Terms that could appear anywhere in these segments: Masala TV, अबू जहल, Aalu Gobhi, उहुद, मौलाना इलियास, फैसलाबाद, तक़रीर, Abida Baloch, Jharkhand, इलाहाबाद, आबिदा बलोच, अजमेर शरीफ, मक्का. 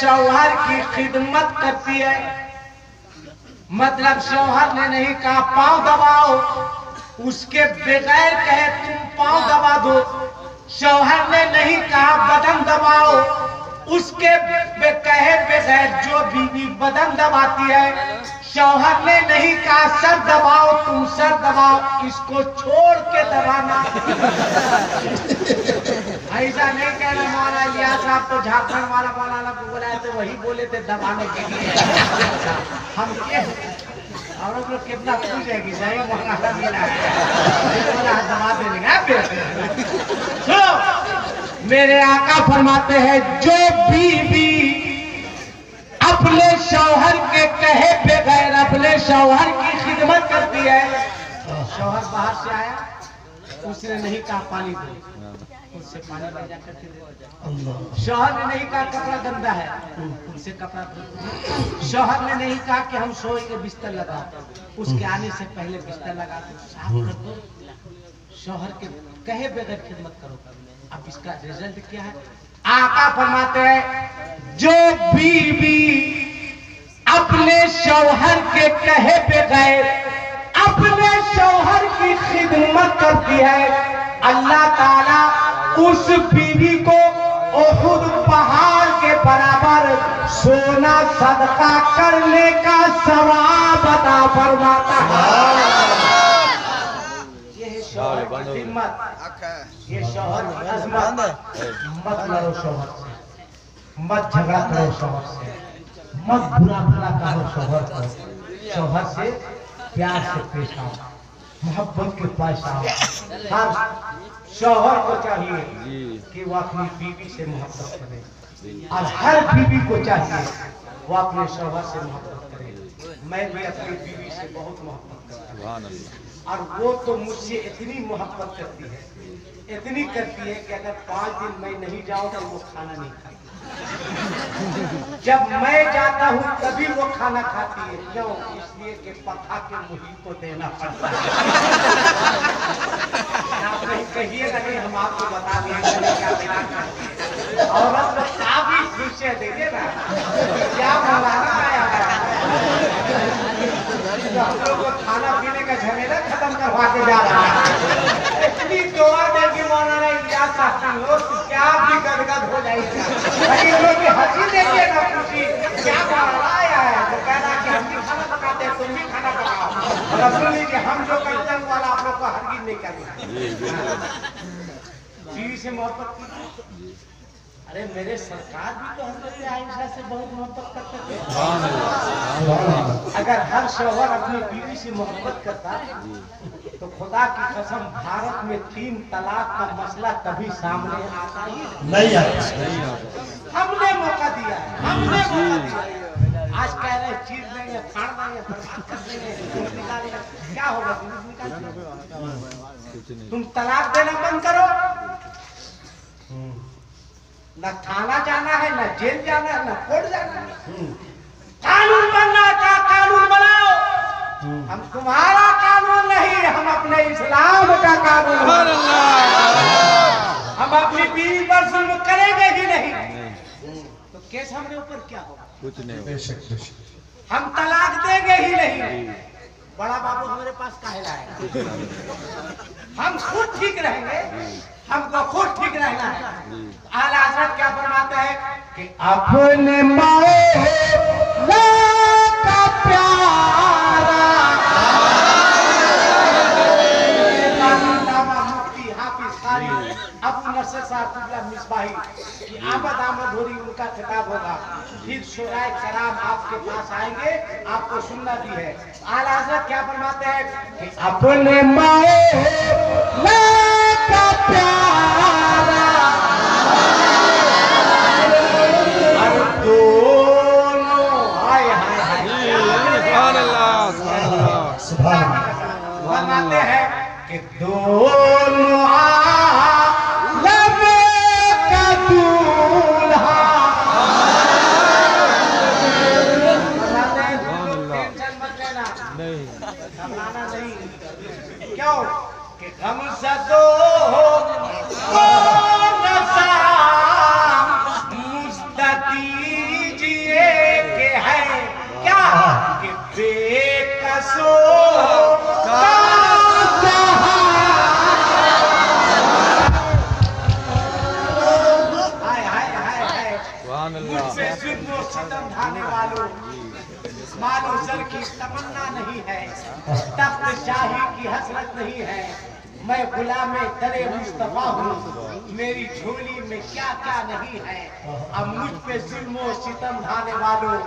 शौहर की खिदमत करती है, मतलब शौहर ने नहीं कहा पाँव दबाओ, उसके बगैर कहे तुम पाँव दबा दो। शौहर ने नहीं कहा बदन दबाओ, उसके कहे बगैर जो बीवी बदन दबाती है। शौहर ने नहीं कहा सर दबाओ, तुम सर दबाओ, इसको छोड़ के दबाना। ऐसा नहीं कहना मौलाना इलियास साहब को झारखंड वाला मौलाना को बुलाया तो वही बोले थे दबाने के लिए। हम और लोग कितना खुश है कि सही मौलाना मिला है, मौलाना दबा देंगे। मेरे आका फरमाते हैं जो बीवी अपने शौहर के कहे बगैर अपने शौहर की खिदमत करती है, शौहर बाहर से आया उसने नहीं कहा पानी दो, उनसे पानी बजा करके दे। शौहर ने नहीं कहा कपड़ा गंदा है, उनसे कपड़ा। शौहर ने नहीं कहा कि हम सोएंगे बिस्तर लगा, उसके आने से पहले बिस्तर लगा दो, साफ कर दो। शौहर के कहे बगैर खिदमत करो। अब इसका रिजल्ट क्या है? आका फरमाते हैं जो बीवी अपने शौहर के कहे बगैर अपने शौहर की खिदमत करती है, अल्लाह ताला उस बीवी को उहुद पहाड़ के बराबर सोना सदका करने का सवाब अता फरमाता है। ये शौहर की हिम्मत, ये शौहर की अजमत। मत लड़ो शौहर से, मत झगड़ा करो शौहर से, मत बुरा भला करो शौहर को। शौहर से प्यार से पेश आओ, मोहब्बत के पास आओ। हर शौहर को चाहिए कि वह अपनी बीवी से मोहब्बत करे, और हर बीवी को चाहिए वह अपने शौहर से मोहब्बत करे। मैं भी अपनी बीवी से बहुत मोहब्बत करता हूँ, और वो तो मुझसे इतनी मोहब्बत करती है, इतनी करती है कि अगर 5 दिन मैं नहीं जाऊँ तो वो खाना नहीं खाती। जब मैं जाता हूँ तभी वो खाना खाती है। क्यों? इसलिए कि पका के मुही को देना पड़ता है। आप नहीं कहिएगा नहीं, हम आपको बता देंगे। औरत तो आप ही खुशियाँ देंगे ना, क्या मौलाना आया को खाना पीने का झमेला खत्म करवा के जा रहा है। इतनी दुआ देगी मौलाना इलियास साहब लोग, क्या भी गदगद हो जाएगी। लोग हंसी देंगे ना, खुशी क्या मौलाना आया है। तो कह रहा कि हम भी खाना पकाते हैं, तुम भी खाना पकाओ। रसूल जी हम जो करते हैं वाला आप लोग को हरगिज नहीं करना। बीवी से मोहब्बत की। अरे मेरे सरकार भी तो हजरत आयशा से बहुत मोहब्बत करते थे। अगर हर शौहर अपनी बीवी से मोहब्बत करता तो खुदा की कसम भारत में 3 तलाक का मसला कभी सामने आता ही नहीं आता। हमने मौका दिया, हमने मौका दिया। आज कह रहे चीर देंगे, फाड़ देंगे, बर्बाद कर देंगे, निकालेंगे। क्या होगा? तुम तलाक देना बंद करो। न थाना जाना है, न जेल जाना है, न कोर्ट जाना है। कानून बनना का कानून बनाओ। हम तुम्हारा कानून नहीं, हम अपने इस्लाम का कानून। हम अपनी बीवी पर जुल्म करेंगे ही नहीं। तो केस हमने ऊपर क्या होगा? कुछ नहीं। हम तलाक देंगे ही नहीं। बड़ा बाबू हमारे पास काहे लाएगा? हम खुद ठीक रहेंगे, हमको खुद ठीक रहना है। आला हज़रत क्या फरमाते हैं कि अपने माए का प्यारा कि आमद आमद हो रही उनका खिताब होगा। फिर शोराय कराम आपके पास आएंगे, आपको सुनना भी है। आला हज़रत क्या फरमाते हैं कि अपने माए का प्यारा और दोनों हाय हाय सुभान अल्लाह सुभान अल्लाह फरमाते हैं कि दोनों हम सदो मुस्तकी मानो सर की तमन्ना नहीं है, तख्त शाही की हसरत नहीं है। मैं गुलाम दरे मुस्तफा हूँ, मेरी झोली में क्या क्या नहीं है। अब मुझ पे जुल्मो सितम ढाने वालों,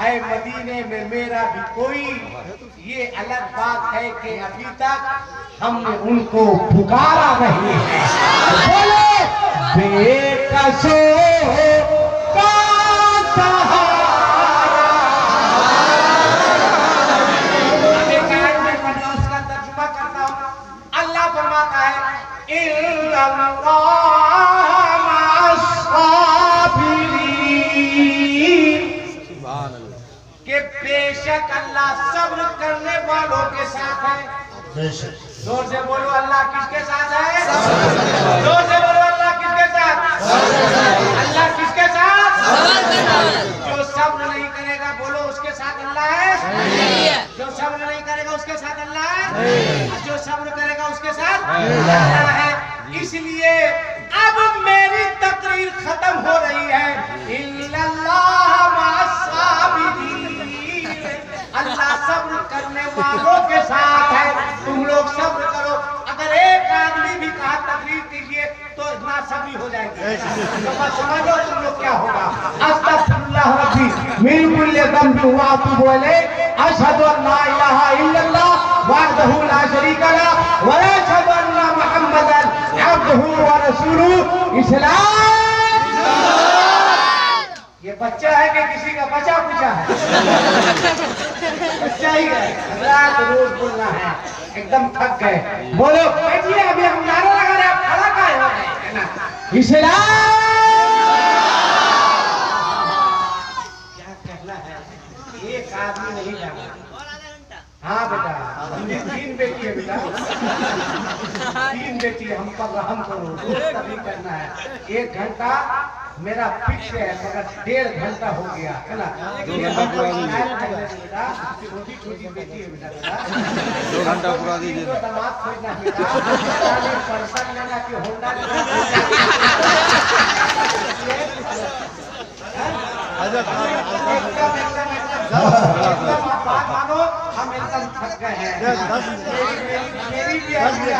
है मदीने में मेरा भी कोई। ये अलग बात है कि अभी तक हमने उनको पुकारा नहीं है। बोले बेकसूर का बेशक अल्लाह सब्र करने वालों के साथ है। जोर से बोलो अल्लाह किसके साथ है? जोर से बोलो अल्लाह किसके साथ? अल्लाह किसके साथ? जो सब्र नहीं करेगा बोलो उसके साथ अल्लाह है। जो सब्र नहीं करेगा उसके साथ अल्लाह है, जो सब्र करेगा उसके साथ अल्लाह है। इसलिए अब मेरी तकरीर खत्म हो रही है। अल्लाह सब्र करने वालों के साथ है, तुम लोग सब्र करो। अगर एक आदमी भी कहा तकरीर कीजिए तो ना सभी हो जाएंगे। तो समझो तुम लोग क्या होगा। बोले अशहदु अल्ला इलाहा इल्लल्लाह वहदहु ला शरीका लह व अशहदु अन्ना मुहम्मदन अब्दुहु व रसूलुहु। इस्लाम जिंदाबाद। ये बच्चा है कि किसी का बचा पूछा है? बच्चा ही है। रात रोज बोलना है, एकदम थक गए। बोलो बैठिए, अभी हम नारा लगा रहे, आप खड़ा काहे हो गए? इस्लाम। एक आदमी नहीं जाना। हाँ बेटा, तीन बेटी है बेटा, तीन बेटी है, हम पर रहम करो, भी करना है। एक घंटा मेरा फिक्स है, मगर डेढ़ घंटा हो गया है ना। छोटी छोटी बेटी है बेटा, 2 घंटा पूरा दीजिए। दामाद खोजना पर्सन लेना कि होंडा मानो। हम एकदम थक गए हैं। मेरी भी आदमी है।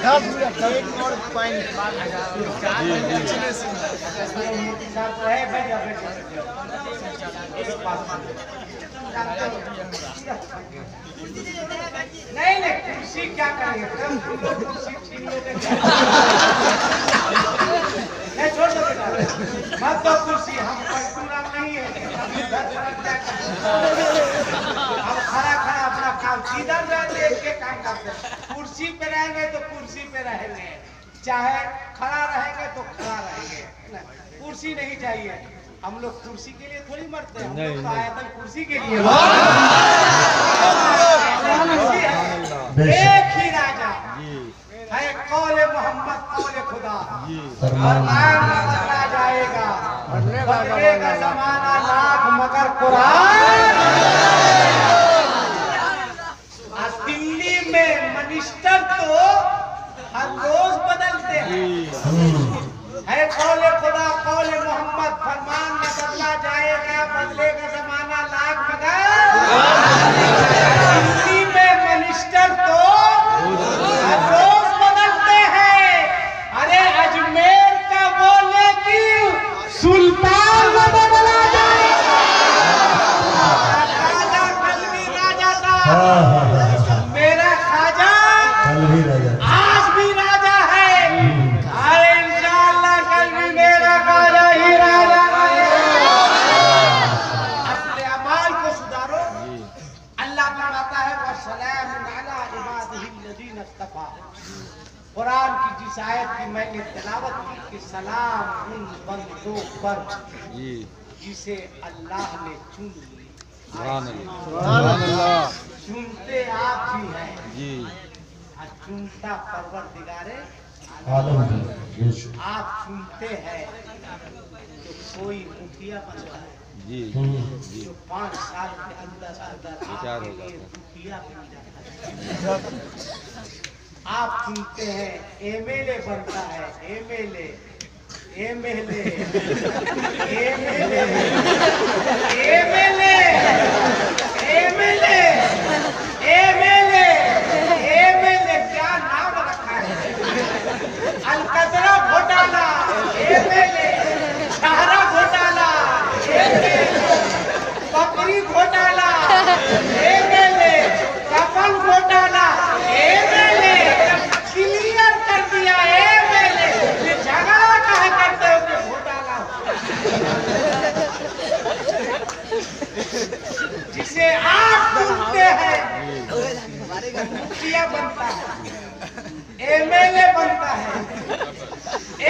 नहीं कुर्सी क्या करेंगे? नहीं छोड़ दो बेटा, मत दो कुर्सी। हम पूरा नहीं है, हम खड़ा खड़ा अपना काम सीधा रहते, इसके काम करते। कुर्सी पे रहेंगे तो कुर्सी पे रहेंगे, चाहे खड़ा रहेंगे तो खड़ा रहेंगे। कुर्सी नहीं चाहिए। हम लोग कुर्सी के लिए थोड़ी मरते हैं, हम लोग तो आए थे कुर्सी के लिए। एक ही राजा है, कौले मोहम्मद कौले खुदा। और राजा जाएगा, बदले का जमाना लाख मगर कुरान। आज दिल्ली में मिनिस्टर तो हर रोज बदलते हैं। है कौले खुदा कौले मोहम्मद, फरमान न बदला जाएगा, बदले का जमाना लाख मगर। हिंदी में मिनिस्टर तो हर रोज बदलते हैं। अरे अजमेर का बोले कि सुल्तान न बदला जाएगा। राजा कल भी राजा था, मेरा खाजा कल भी राजा था, आज भी राजा है। कुरान की जिस आयत की मैंने तिलावत की कि सलाम उन बंदों पर जिसे अल्लाह ने चुन लिया। चुनते आप भी हैं, चुनता परवरदिगारे आप चुनते हैं। कोई मुखिया बनता है जी जी तो 5 साल के अंदर विचार हो जाता है। आप सुनते हैं एमएलए बनता है, MLA MLA MLA MLA MLA MLA MLA क्या नाम रखा है, अलकतरा घोटाला एमएलए, चारा घोटाला एमएलए, बकरी घोटाला एमएलए, कफन घोटाला एमएलए, क्लियर कर दिया एमएलए। ये झगड़ा कहा करते हो कि घोटाला जिसे आप सुनते हैं मुखिया बनता है, एमएलए बनता है,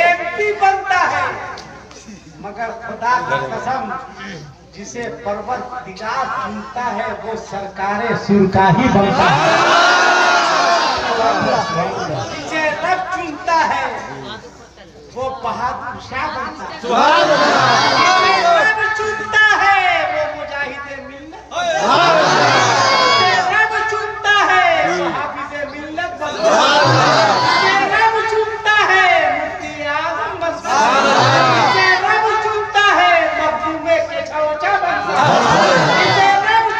एमपी बनता है, मगर खुदा की कसम जिसे परवरदिगार बनता है वो सरकारें सुरका ही बनता है, जिसे रब चुनता है वो बहादुर शाह बनता है, जिसे रब चुनता है वो मुजाहिदे मिल्लत, जिसे रब चुनता है वो हाफिजे मिल्लत बनता है, जिसे रब चुनता है मुफ्ती आजम बनता है, जिसे रब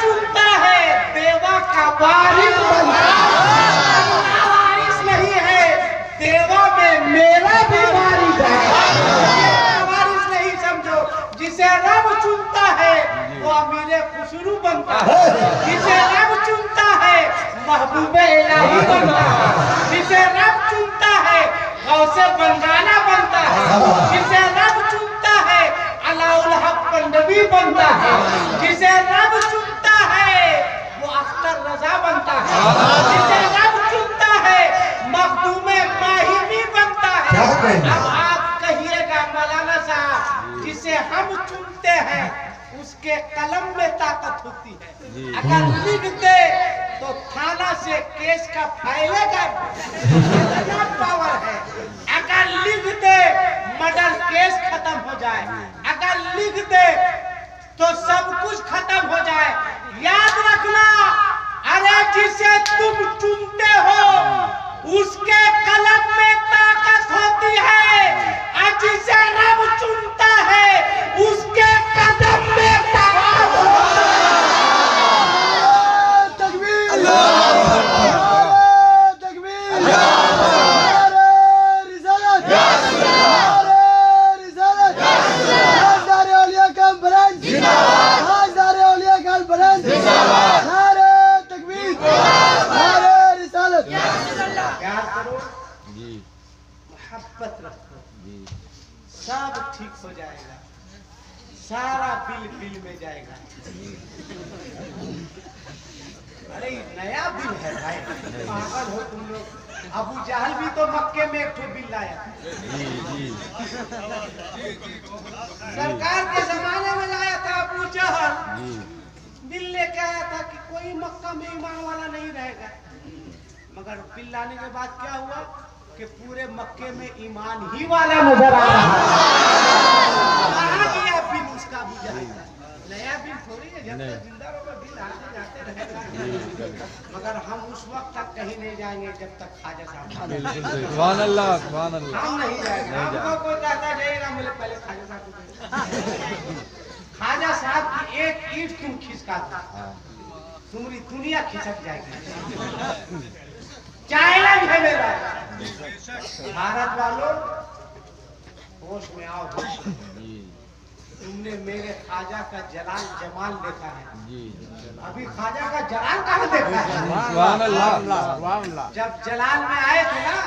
चुनता है देवा का वारिस बनता है। वारिस नहीं है देवा में मेरा भी वारिस है, वारिस नहीं समझो। जिसे रब चुनता है वो अमीरे खुशरू बनता है, जिसे रब चुनता है महबूबे इलाही बनता है, जिसे रब चुनता है गौसे बंगाना बनता है, जिसे रब चुनता है अलाउल हक पंडवी बनता है, जिसे रब चुनता है वो अख्तर रजा बनता है, जिसे रब चुनता है मखदूमे माहिमी बनता है। अब आप कहिएगा मौलाना साहब जिसे हम चुनते हैं उसके कलम में ताकत होती है, अगर लिखते तो थाना से केस का फैलेगा, इतना पावर है। अगर लिखते मर्डर केस खत्म हो जाए, अगर लिखते तो सब कुछ खत्म हो जाए। याद रखना, अरे जिसे तुम चुनते हो उसके कलम में ताकत होती है, और जिसे रब चुनता है उसके कदम में ताकत होती है। तकबीर, अल्लाह तकबीर, अल्लाह रिसालत, अल्लाह रिसालत, हज़ारे औलिया कॉन्फ्रेंस जिंदाबाद, हज़ारे औलिया कॉन्फ्रेंस जिंदाबाद, नारे तकबीर, नारे रिसालत। प्यार करो जी, मोहब्बत रखो जी, सब ठीक हो जाएगा, सारा बिल बिल में जाएगा। अरे नया बिल है भाई, पागल हो तुम लोग। अबू जहल भी तो मक्के में एक बिल लाया सरकार के जमाने में लाया था। अबू जहल बिल लेके आया था कि कोई मक्का में ईमान वाला नहीं रहेगा, मगर बिल लाने के बाद क्या हुआ कि पूरे मक्के में ईमान ही वाला नजर आ रहा है। बिल उसका भी जाएगा, नया बिल थोड़ी है, जब तक जिंदा रहोगे बिल आते जाते रहेगा, मगर हम उस वक्त तक कहीं नहीं जाएंगे जब तक खाजा साहब हम नहीं जाएंगे। हमको कोई कहता जाएगा मुझे पहले खाजा साहब, खाजा साहब की एक ईंट तुम खिसका दो तुम्हारी दुनिया खिसक जाएगी। चैलेंज है मेरा भारत वालों, होश में आओ। तुमने मेरे खाजा का जलाल जमाल देखा है, अभी खाजा का जलाल कहाँ देखा है? जब जलाल में आए थे ना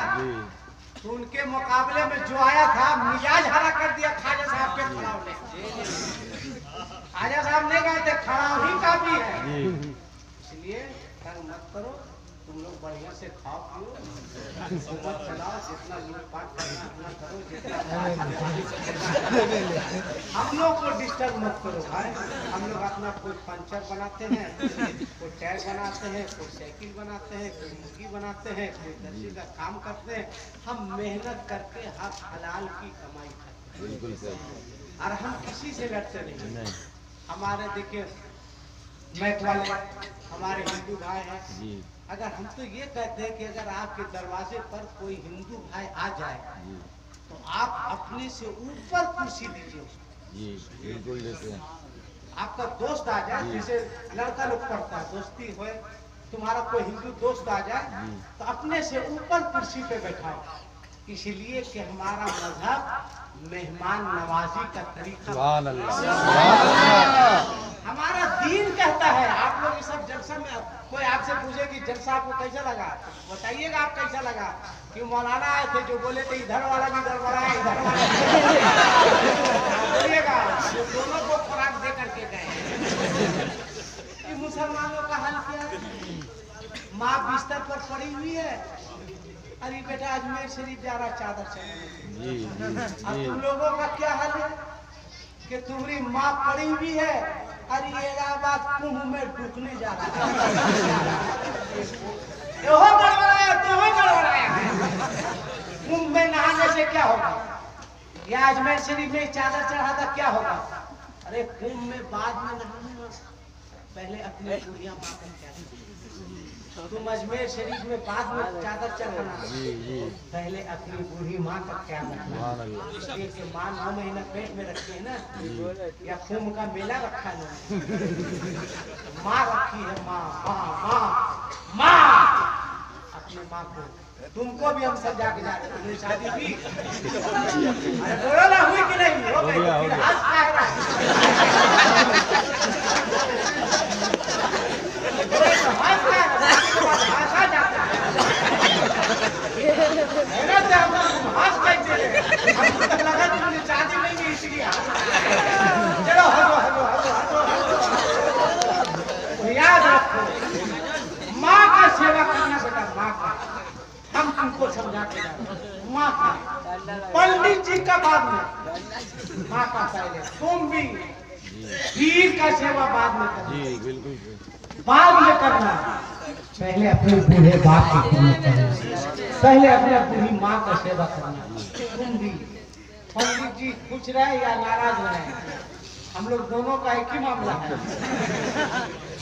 तो उनके मुकाबले में जो आया था मिजाज हरा कर दिया खाजा साहब के खड़ाव ने। खाजा साहब ने कहा थे खड़ाव ही काफी है, इसलिए तंग मत करो, तुम लोग बढ़िया से खाओ पियो, सुबह चलाओ, जितना लूटपाट करना उतना करो, जितना हम लोग को डिस्टर्ब मत करो भाई। हम लोग अपना कोई पंचर बनाते हैं, कोई टायर बनाते हैं, कोई साइकिल बनाते हैं, कोई मुर्गी बनाते हैं, कोई दर्जी का काम करते हैं। हम मेहनत करके हर हलाल की कमाई करते हैं। बिल्कुल सर। और हम किसी से लड़ते नहीं। हमारे देखिए मैथ वाले हमारे हिंदू भाई हैं, अगर हम तो ये कहते हैं कि अगर आपके दरवाजे पर कोई हिंदू भाई आ जाए तो आप अपने से ऊपर कुर्सी दीजिए। बिल्कुल आपका दोस्त आ जाए, जैसे लड़का लोग पढ़ता है दोस्ती हो, तुम्हारा कोई हिंदू दोस्त आ जाए तो अपने से ऊपर कुर्सी पे बैठाओ, इसलिए कि हमारा मजहब मेहमान नवाजी का तरीका। हमारा दीन कहता है। आप लोग इस सब जलसा में कोई आपसे पूछे कि जलसा आपको कैसा लगा, बताइएगा आप कैसा लगा कि मौलाना आए थे जो बोले थे इधर वाला भी इधर वाला बोलिएगा, दोनों को खुराक दे करके गए। मुसलमानों का हाल क्या है? माँ बिस्तर पर पड़ी हुई है, अरे बेटा अजमेर शरीफ जा रहा चादर चढ़ाने। अब तुम लोगों का क्या हाल है कि तुम्हारी माँ पड़ी हुई है, अरे इलाहाबाद कुंभ में डूबने जा रहा है। कुंभ में नहाने से क्या होगा या अजमेर शरीफ में चादर चढ़ाता क्या होगा? अरे कुंभ में बाद में नहाने, पहले अपनी कुड़ियाँ माता क्या, तुम अजमेर शरीफ में बाद में चादर चढ़ाना, पहले अपनी बूढ़ी माँ का ख्याल रखना। एक माँ 9 महीना पेट में रखी है ना, या कुंभ का मेला रखा है माँ रखी है, माँ माँ माँ माँ अपने माँ को। तुमको भी हम सजा के जाते हैं, शादी भी बोलो ना हुई कि नहीं हो गई अपने बूढ़े बाप की खिदमत करना, पहले अपने बूढ़ी माँ का सेवा करना। पंडित जी खुश रहे या नाराज रहे, हम लोग दोनों का एक ही मामला है।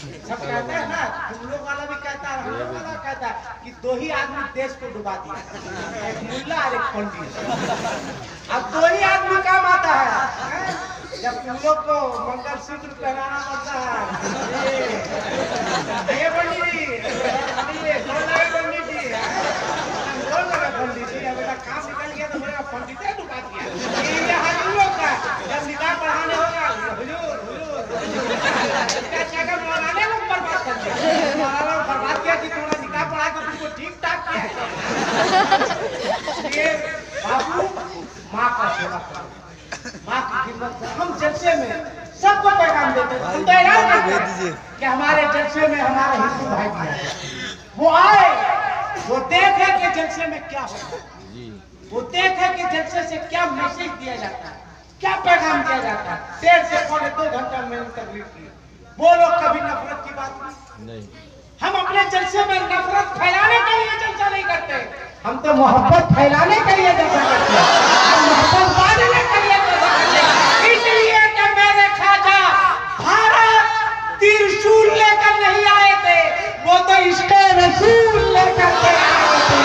सब कहते हैं ना, तुम लोग वाला भी कहता है, हम लोग वाला कहता है कि दो ही आदमी देश को डुबा दिया, एक मुल्ला और एक पंडित। अब दो ही आदमी काम आता है, जब तुम लोग को मंगलसूत्र पहनाना पड़ता है, ये कि हमारे जलसे में हमारे हिंदू भाई वो आए, वो देखे कि जलसे में क्या होता है, वो देखे कि जलसे से क्या मैसेज दिया जाता है, क्या पैगाम दिया जाता है। 1.5 से 2.5 घंटा मैंने तकलीफ की, वो लोग कभी नफरत की बात नहीं। हम अपने जलसे में नफरत फैलाने के लिए जलसा नहीं करते, हम तो मोहब्बत फैलाने के लिए जलसा करते हैं, मोहब्बत बांधने के लिए जलसा करते हैं। इसलिए मेरे खाजा भारत त्रिशूल लेकर नहीं आए थे, वो तो इसके रसूल लेकर के आए थे।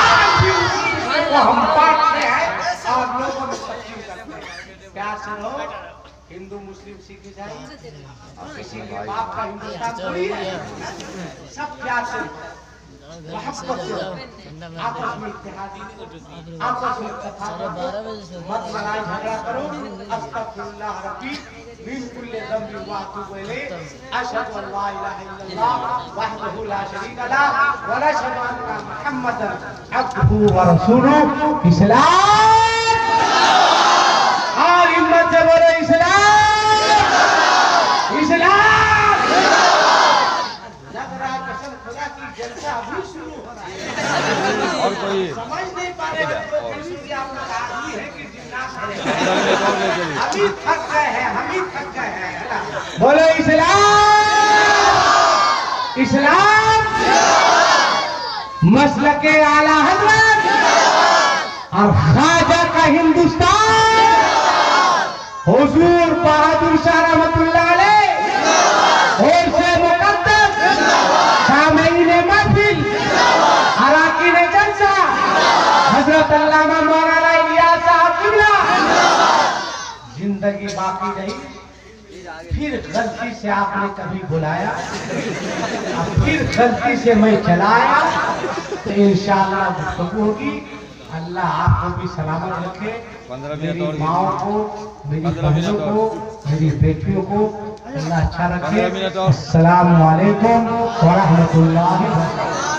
आज भी उसी को हम बांटते हैं और लोगों में तकसीम करते हैं। प्यार से रहो, हिंदू मुस्लिम सिख ईसाई और किसी के बाप का हिंदुस्तान कोई है, सब प्यार से मोहब्बत से आपस में इत्तेहाद, आपस में तफावत, मत लड़ाई झगड़ा करो। अस्तगफिरुल्लाह रब्बी समझ नहीं पा रहे अभी थक गए हैं, हम ही थक गए हैं। बोलो इस्लाम इस्लाम, मसलके आला हज़रत और ख्वाजा का हिंदुस्तान। हुजूर बहादुर शाह रहमतुल्लाह अलैह और से मुकद्दस शामीने महफिल अराकीन जलसा हजरत अल्लामा मौलाना इलियास साहब किबला जिंदगी बाकी नहीं, फिर गलती से आपने कभी बुलाया, फिर गलती से मैं चलाया तो इंशाअल्लाह गुफ्तगू होगी। अल्लाह आपको भी सलामत रखे, मेरी माओ को, मेरी बहनों को, मेरी बेटियों को अल्लाह अच्छा रखे। अस्सलाम वालेकुम व रहमतुल्लाहि व बरकातहू।